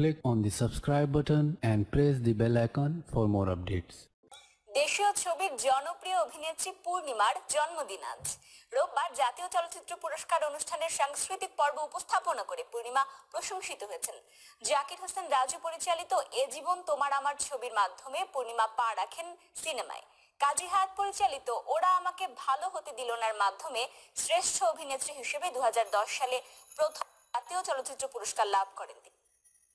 click on the subscribe button and press the bell icon for more updates. দেশীয় ছবির জনপ্রিয় অভিনেত্রী পূর্ণিমার জন্মদিন আজ। রোববার জাতীয় চলচ্চিত্র পুরস্কার অনুষ্ঠানের সাংস্কৃতিক পর্ব উপস্থাপনা করে পূর্ণিমা প্রশংসিত হয়েছেন। জাকির হোসেন রাজু পরিচালিত এ জীবন তোমার আমার ছবির মাধ্যমে পূর্ণিমা পা রাখেন সিনেমায়। কাজী হায়াত পরিচালিত ওরা আমাকে ভালো হতে দিল নার মাধ্যমে শ্রেষ্ঠ অভিনেত্রী হিসেবে 2010 সালে প্রথম জাতীয় চলচ্চিত্র পুরস্কার লাভ করেন তিনি।